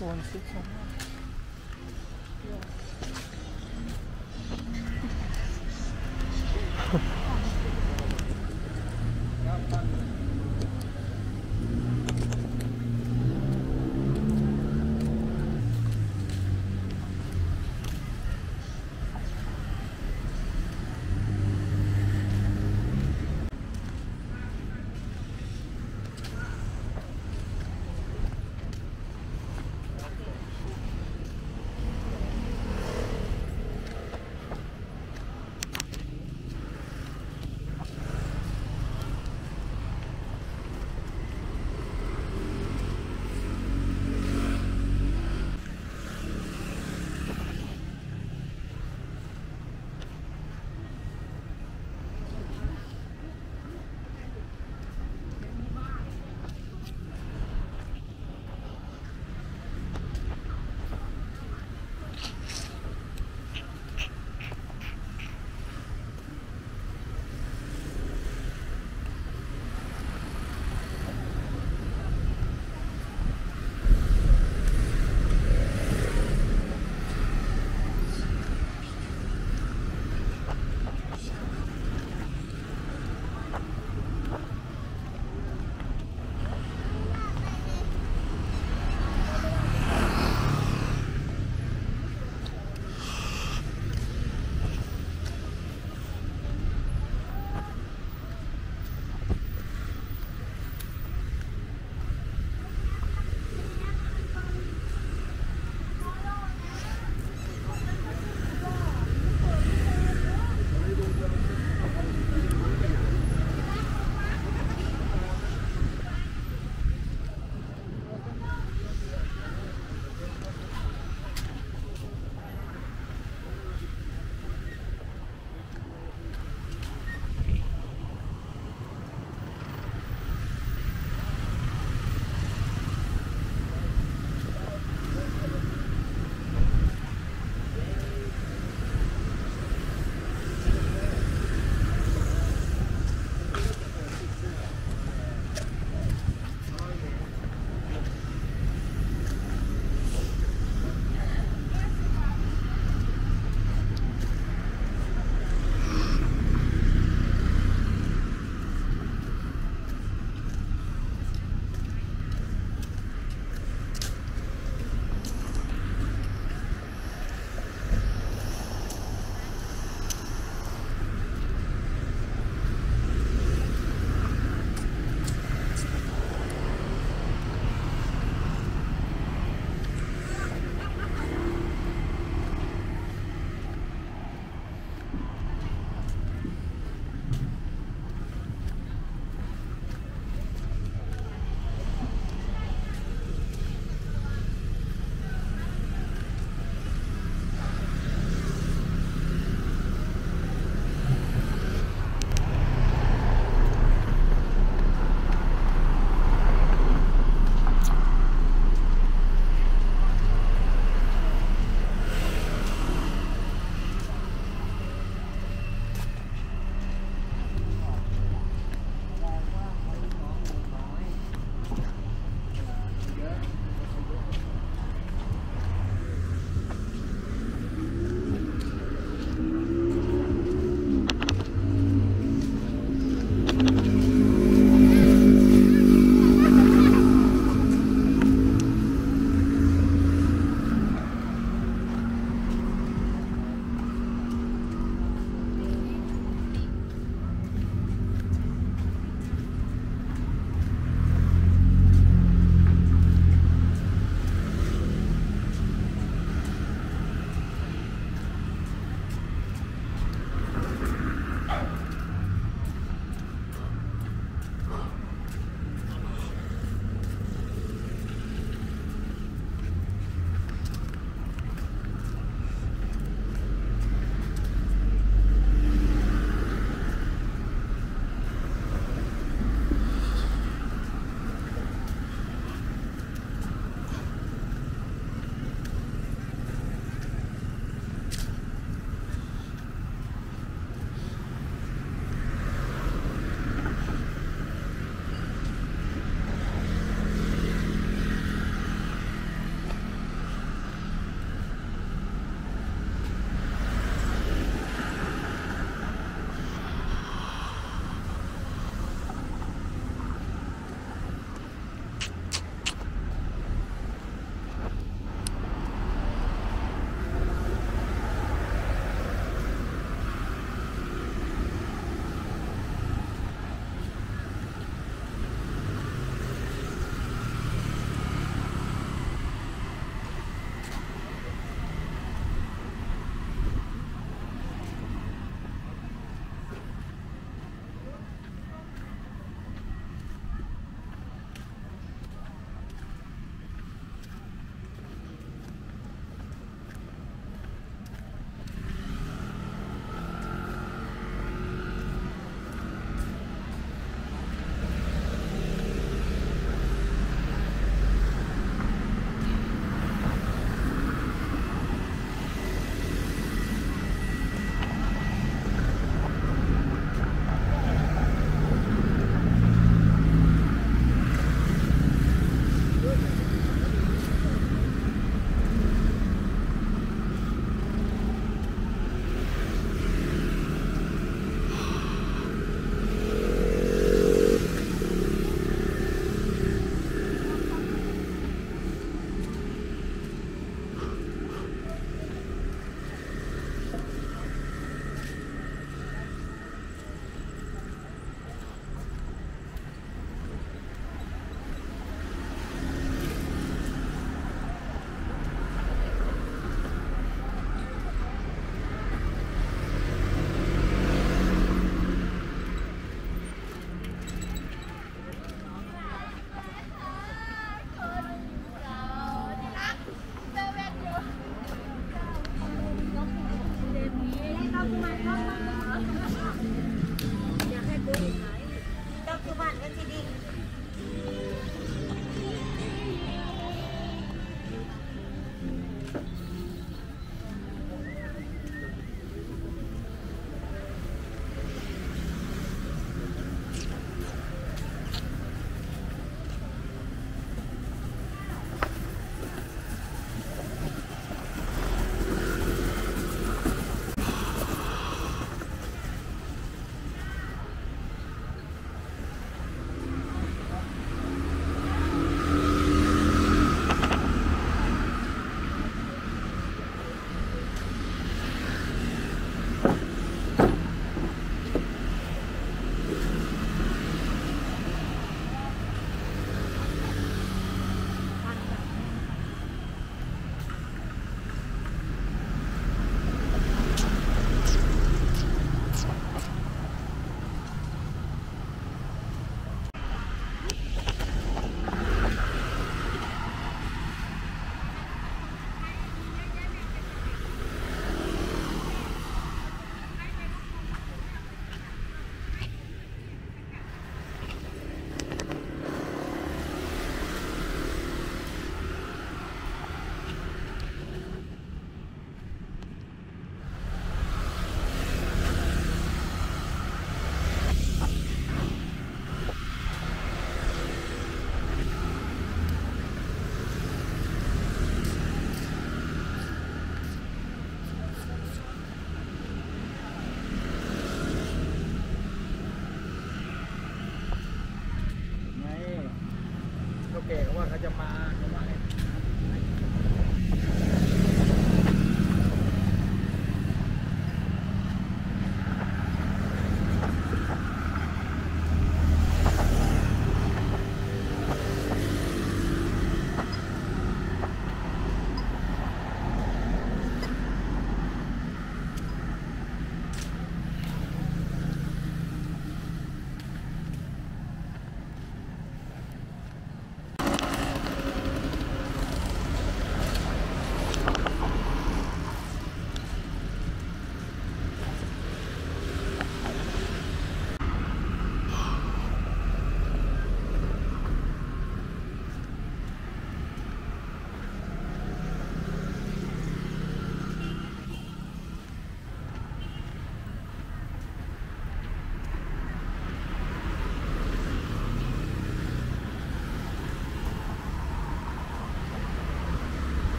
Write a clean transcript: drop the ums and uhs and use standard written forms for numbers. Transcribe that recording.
One, six, one.